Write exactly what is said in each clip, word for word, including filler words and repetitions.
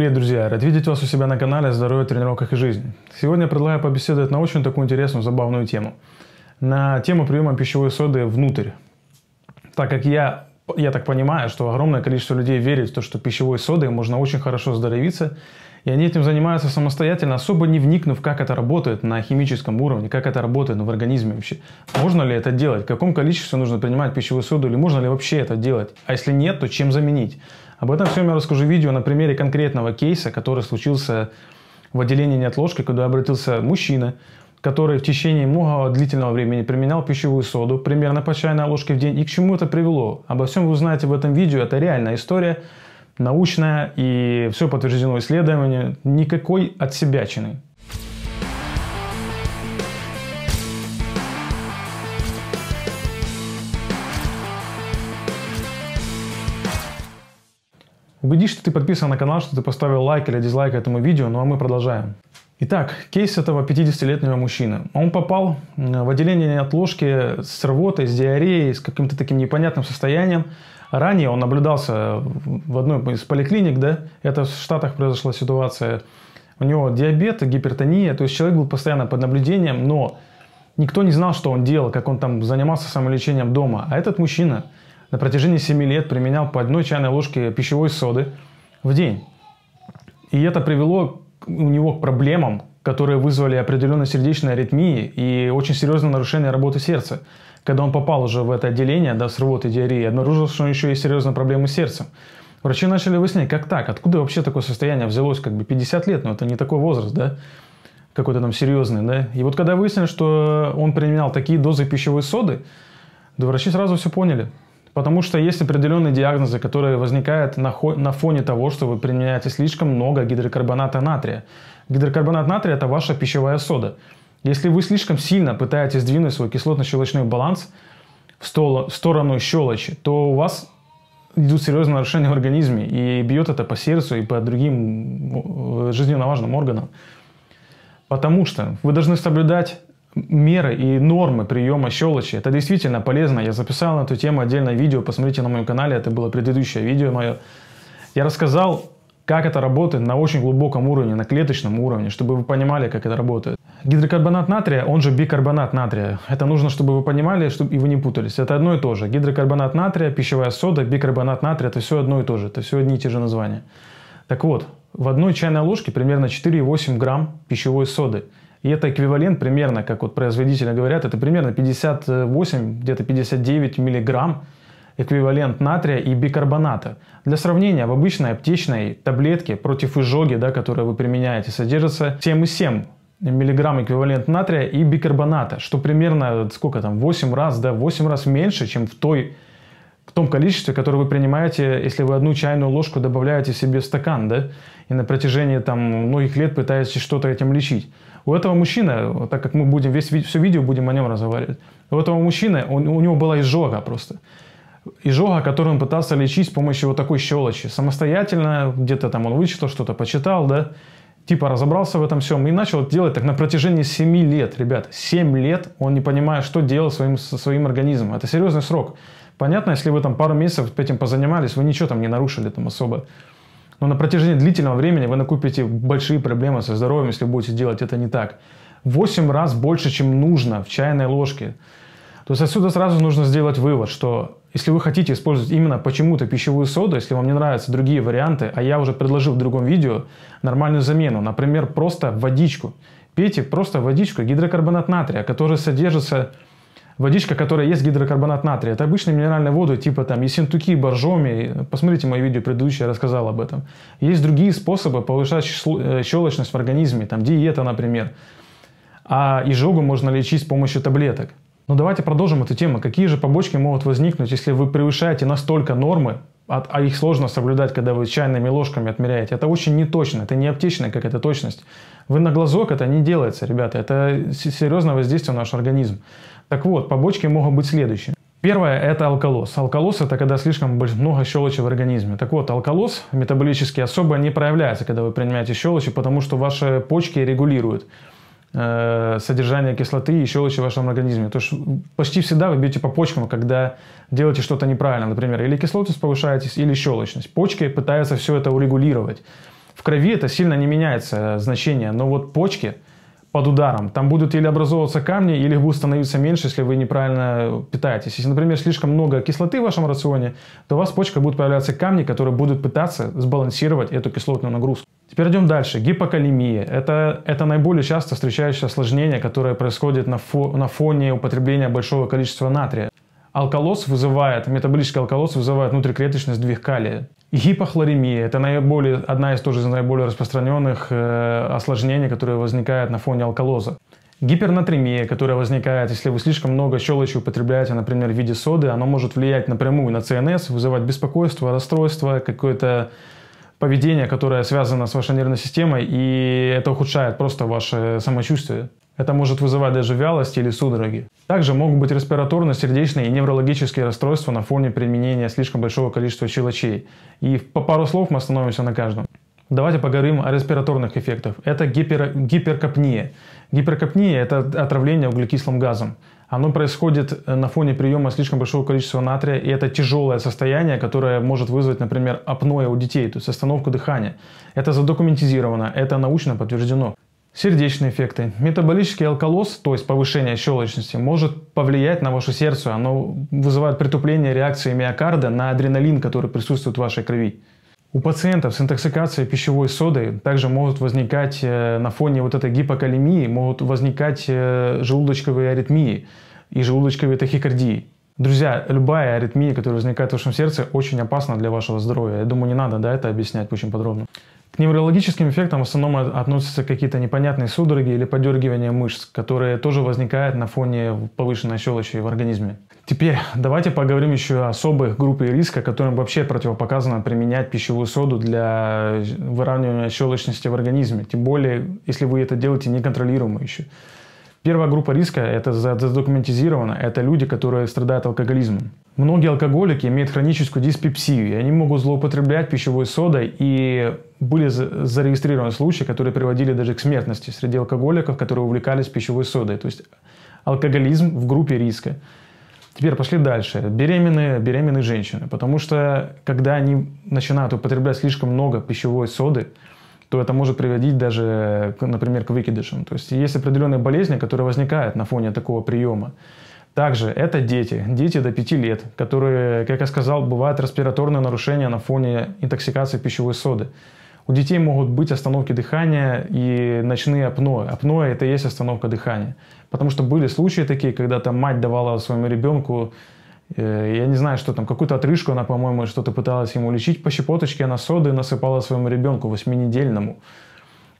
Привет, друзья! Рад видеть вас у себя на канале о здоровье, тренировках и жизни. Сегодня я предлагаю побеседовать на очень такую интересную, забавную тему. На тему приема пищевой соды внутрь. Так как я, я так понимаю, что огромное количество людей верит в то, что пищевой содой можно очень хорошо оздоровиться, и они этим занимаются самостоятельно, особо не вникнув, как это работает на химическом уровне, как это работает в организме вообще. Можно ли это делать? В каком количестве нужно принимать пищевую соду? Или можно ли вообще это делать? А если нет, то чем заменить? Об этом всем я расскажу в видео на примере конкретного кейса, который случился в отделении неотложки, куда обратился мужчина, который в течение многого длительного времени применял пищевую соду, примерно по чайной ложке в день, и к чему это привело. Обо всем вы узнаете в этом видео, это реальная история, научная, и все подтверждено исследованием, никакой отсебячины. Убедись, что ты подписан на канал, что ты поставил лайк или дизлайк этому видео, ну а мы продолжаем. Итак, кейс этого пятидесятилетнего мужчины. Он попал в отделение неотложки с рвотой, с диареей, с каким-то таким непонятным состоянием. Ранее он наблюдался в одной из поликлиник, да, это в Штатах произошла ситуация. У него диабет, гипертония, то есть человек был постоянно под наблюдением, но никто не знал, что он делал, как он там занимался самолечением дома. А этот мужчина на протяжении семи лет применял по одной чайной ложке пищевой соды в день. И это привело у него к проблемам, которые вызвали определенные сердечные аритмии и очень серьезное нарушение работы сердца. Когда он попал уже в это отделение, да, с рвотой, диареей, обнаружил, что еще есть серьезные проблемы с сердцем. Врачи начали выяснять, как так, откуда вообще такое состояние взялось, как бы пятьдесят лет, но это не такой возраст, да, какой-то там серьезный, да. И вот когда выяснили, что он применял такие дозы пищевой соды, да, врачи сразу все поняли. Потому что есть определенные диагнозы, которые возникают на, на фоне того, что вы применяете слишком много гидрокарбоната натрия. Гидрокарбонат натрия – это ваша пищевая сода. Если вы слишком сильно пытаетесь сдвинуть свой кислотно-щелочной баланс в сторону щелочи, то у вас идут серьезные нарушения в организме, и бьет это по сердцу и по другим жизненно важным органам. Потому что вы должны соблюдать меры и нормы приема щелочи. Это действительно полезно. Я записал на эту тему отдельное видео. Посмотрите на моем канале. Это было предыдущее видео мое. Я рассказал, как это работает на очень глубоком уровне, на клеточном уровне, чтобы вы понимали, как это работает. Гидрокарбонат натрия, он же бикарбонат натрия. Это нужно, чтобы вы понимали, чтобы и вы не путались. Это одно и то же. Гидрокарбонат натрия, пищевая сода, бикарбонат натрия – это все одно и то же. Это все одни и те же названия. Так вот, в одной чайной ложке примерно четыре и восемь десятых грамма пищевой соды. И это эквивалент примерно, как вот производители говорят, это примерно пятьдесят восемь, где-то пятьдесят девять миллиграмм эквивалент натрия и бикарбоната. Для сравнения, в обычной аптечной таблетке против изжоги, да, которую вы применяете, содержится семь и семь миллиграмм эквивалент натрия и бикарбоната, что примерно сколько там, восемь раз, да, восемь раз меньше, чем в той, в том количестве, которое вы принимаете, если вы одну чайную ложку добавляете себе в стакан, да, и на протяжении там многих лет пытаетесь что-то этим лечить. У этого мужчины, так как мы будем весь, все видео будем о нем разговаривать, у этого мужчины, он, у него была изжога просто. Изжога, которую он пытался лечить с помощью вот такой щелочи. Самостоятельно, где-то там он вычитал что-то, почитал, да, типа разобрался в этом всем и начал делать так на протяжении семи лет, ребят. семь лет он не понимает, что делал своим, со своим организмом. Это серьезный срок. Понятно, если вы там пару месяцев этим позанимались, вы ничего там не нарушили там особо. Но на протяжении длительного времени вы накупите большие проблемы со здоровьем, если будете делать это не так. восемь раз больше, чем нужно в чайной ложке. То есть отсюда сразу нужно сделать вывод, что если вы хотите использовать именно почему-то пищевую соду, если вам не нравятся другие варианты, а я уже предложил в другом видео нормальную замену, например, просто водичку. Пейте просто водичку, гидрокарбонат натрия, который содержится... Водичка, которая есть гидрокарбонат натрия, это обычные минеральные воды, типа там ессентуки, боржоми. Посмотрите мое видео предыдущее, я рассказал об этом. Есть другие способы повышать щелочность в организме, там диета, например. А изжогу можно лечить с помощью таблеток. Но давайте продолжим эту тему. Какие же побочки могут возникнуть, если вы превышаете настолько нормы, а их сложно соблюдать, когда вы чайными ложками отмеряете. Это очень неточно, это не аптечная какая-то точность. Вы на глазок, это не делается, ребята. Это серьезное воздействие на наш организм. Так вот, побочки могут быть следующие. Первое – это алкалоз. Алкалоз – это когда слишком много щелочи в организме. Так вот, алкалоз метаболически особо не проявляется, когда вы принимаете щелочи, потому что ваши почки регулируют содержание кислоты и щелочи в вашем организме. То есть почти всегда вы бьете по почкам, когда делаете что-то неправильно. Например, или кислотность повышаетесь, или щелочность. Почки пытаются все это урегулировать. В крови это сильно не меняется значение, но вот почки под ударом, там будут или образовываться камни, или их будет становиться меньше, если вы неправильно питаетесь. Если, например, слишком много кислоты в вашем рационе, то у вас в почках будут появляться камни, которые будут пытаться сбалансировать эту кислотную нагрузку. Теперь идем дальше. Гипокалиемия. Это, это наиболее часто встречающееся осложнение, которое происходит на, фо, на фоне употребления большого количества натрия. Алкалоз вызывает, метаболический алкалоз вызывает внутриклеточный сдвиг калия. Гипохлоремия – это наиболее, одна из тоже наиболее распространенных э, осложнений, которые возникают на фоне алкалоза. Гипернатриемия, которая возникает, если вы слишком много щелочи употребляете, например, в виде соды, она может влиять напрямую на ЦНС, вызывать беспокойство, расстройство, какое-то поведение, которое связано с вашей нервной системой, и это ухудшает просто ваше самочувствие. Это может вызывать даже вялость или судороги. Также могут быть респираторно-сердечные и неврологические расстройства на фоне применения слишком большого количества щелочей. И по пару слов мы остановимся на каждом. Давайте поговорим о респираторных эффектах. Это гипер... гиперкапния. Гиперкапния – это отравление углекислым газом. Оно происходит на фоне приема слишком большого количества натрия, и это тяжелое состояние, которое может вызвать, например, апноэ у детей, то есть остановку дыхания. Это задокументизировано, это научно подтверждено. Сердечные эффекты. Метаболический алкалоз, то есть повышение щелочности, может повлиять на ваше сердце. Оно вызывает притупление реакции миокарда на адреналин, который присутствует в вашей крови. У пациентов с интоксикацией пищевой содой также могут возникать на фоне вот этой гипокалемии, могут возникать желудочковые аритмии и желудочковые тахикардии. Друзья, любая аритмия, которая возникает в вашем сердце, очень опасна для вашего здоровья. Я думаю, не надо, да, это объяснять очень подробно. К неврологическим эффектам в основном относятся какие-то непонятные судороги или подергивания мышц, которые тоже возникают на фоне повышенной щелочи в организме. Теперь давайте поговорим еще о особых группах риска, которым вообще противопоказано применять пищевую соду для выравнивания щелочности в организме, тем более, если вы это делаете неконтролируемо еще. Первая группа риска, это задокументизировано, это люди, которые страдают алкоголизмом. Многие алкоголики имеют хроническую диспепсию, и они могут злоупотреблять пищевой содой, и были зарегистрированы случаи, которые приводили даже к смертности среди алкоголиков, которые увлекались пищевой содой. То есть алкоголизм в группе риска. Теперь пошли дальше. Беременные, беременные женщины. Потому что когда они начинают употреблять слишком много пищевой соды, то это может приводить даже, например, к выкидышам. То есть есть определенные болезни, которые возникают на фоне такого приема. Также это дети, дети до пяти лет, которые, как я сказал, бывают респираторные нарушения на фоне интоксикации пищевой соды. У детей могут быть остановки дыхания и ночные апноэ. Апноэ – это и есть остановка дыхания. Потому что были случаи такие, когда там мать давала своему ребенку, я не знаю, что там, какую-то отрыжку она, по-моему, что-то пыталась ему лечить. По щепоточке она соды насыпала своему ребенку, восьминедельному.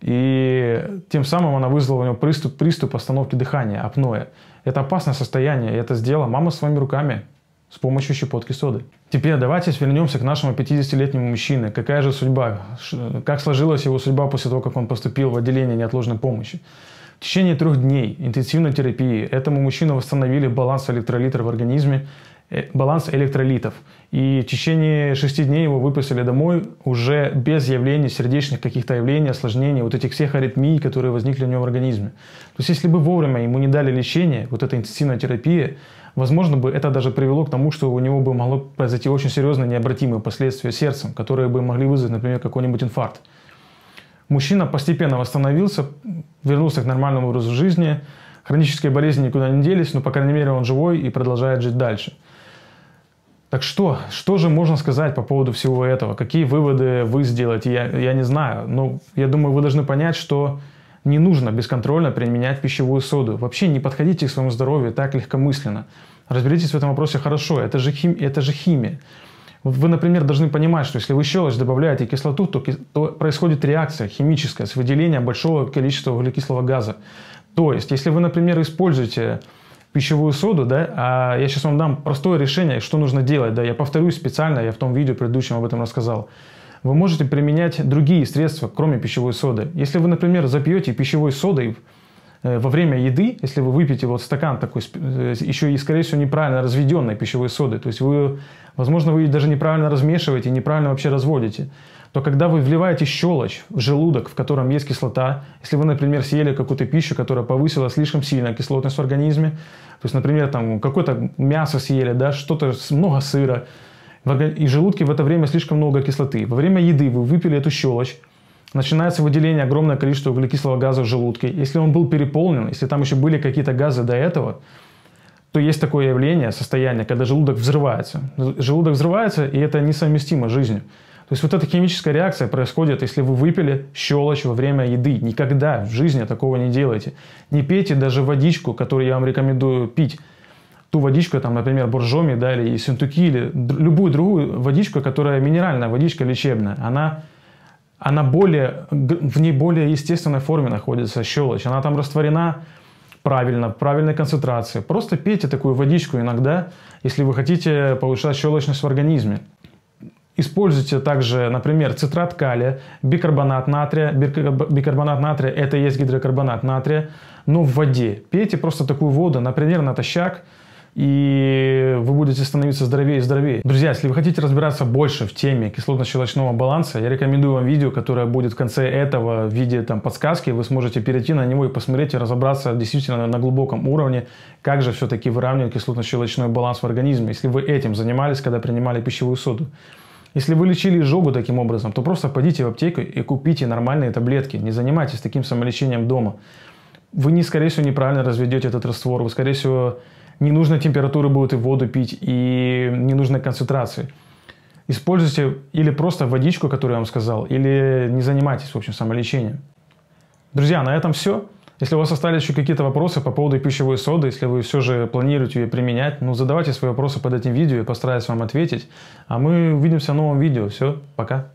И тем самым она вызвала у него приступ, приступ остановки дыхания, апноэ. Это опасное состояние, и это сделала мама своими руками с помощью щепотки соды. Теперь давайте вернемся к нашему пятидесятилетнему мужчине. Какая же судьба? Как сложилась его судьба после того, как он поступил в отделение неотложной помощи? В течение трех дней интенсивной терапии этому мужчину восстановили баланс электролитов в организме, баланс электролитов. И в течение шести дней его выписали домой уже без явлений, сердечных каких-то явлений, осложнений, вот этих всех аритмий, которые возникли у него в организме. То есть если бы вовремя ему не дали лечение, вот эта интенсивная терапия, возможно бы это даже привело к тому, что у него бы могло произойти очень серьезные необратимые последствия сердцем, которые бы могли вызвать, например, какой-нибудь инфаркт. Мужчина постепенно восстановился, вернулся к нормальному образу жизни, хронические болезни никуда не делись, но, по крайней мере, он живой и продолжает жить дальше. Так что, что же можно сказать по поводу всего этого? Какие выводы вы сделаете, я, я не знаю. Но я думаю, вы должны понять, что не нужно бесконтрольно применять пищевую соду. Вообще не подходите к своему здоровью так легкомысленно. Разберитесь в этом вопросе хорошо, это же, хим, это же химия. Вы, например, должны понимать, что если вы щелочь добавляете кислоту, то, то происходит реакция химическая с выделением большого количества углекислого газа. То есть, если вы, например, используете пищевую соду, да, а я сейчас вам дам простое решение, что нужно делать, да, я повторюсь специально, я в том видео предыдущем об этом рассказал. Вы можете применять другие средства, кроме пищевой соды. Если вы, например, запьете пищевой содой во время еды, если вы выпьете вот стакан такой, еще и, скорее всего, неправильно разведенной пищевой соды, то есть вы, возможно, вы ее даже неправильно размешиваете, неправильно вообще разводите, то когда вы вливаете щелочь в желудок, в котором есть кислота, если вы, например, съели какую-то пищу, которая повысила слишком сильно кислотность в организме, то есть, например, там какое-то мясо съели, да, что-то, много сыра, и в желудке в это время слишком много кислоты, во время еды вы выпили эту щелочь, начинается выделение огромное количество углекислого газа в желудке. Если он был переполнен, если там еще были какие-то газы до этого, то есть такое явление, состояние, когда желудок взрывается. Желудок взрывается, и это несовместимо с жизнью. То есть вот эта химическая реакция происходит, если вы выпили щелочь во время еды. Никогда в жизни такого не делайте. Не пейте даже водичку, которую я вам рекомендую пить. Ту водичку, там, например, боржоми, да, или синтуки, или любую другую водичку, которая минеральная водичка, лечебная. Она, она более, в ней более естественной форме находится щелочь. Она там растворена правильно, в правильной концентрации. Просто пейте такую водичку иногда, если вы хотите повышать щелочность в организме. Используйте также, например, цитрат калия, бикарбонат натрия. Бикарбонат натрия – это и есть гидрокарбонат натрия, но в воде. Пейте просто такую воду, например, натощак, и вы будете становиться здоровее и здоровее. Друзья, если вы хотите разбираться больше в теме кислотно-щелочного баланса, я рекомендую вам видео, которое будет в конце этого в виде там, подсказки. Вы сможете перейти на него и посмотреть, и разобраться действительно на глубоком уровне, как же все-таки выравнивать кислотно-щелочной баланс в организме, если вы этим занимались, когда принимали пищевую соду. Если вы лечили изжогу таким образом, то просто пойдите в аптеку и купите нормальные таблетки. Не занимайтесь таким самолечением дома. Вы, не, скорее всего, неправильно разведете этот раствор. Вы, скорее всего, ненужной температуры будут и воду пить, и ненужной концентрации. Используйте или просто водичку, которую я вам сказал, или не занимайтесь, в общем, самолечением. Друзья, на этом все. Если у вас остались еще какие-то вопросы по поводу пищевой соды, если вы все же планируете ее применять, ну задавайте свои вопросы под этим видео, я постараюсь вам ответить. А мы увидимся в новом видео. Все, пока.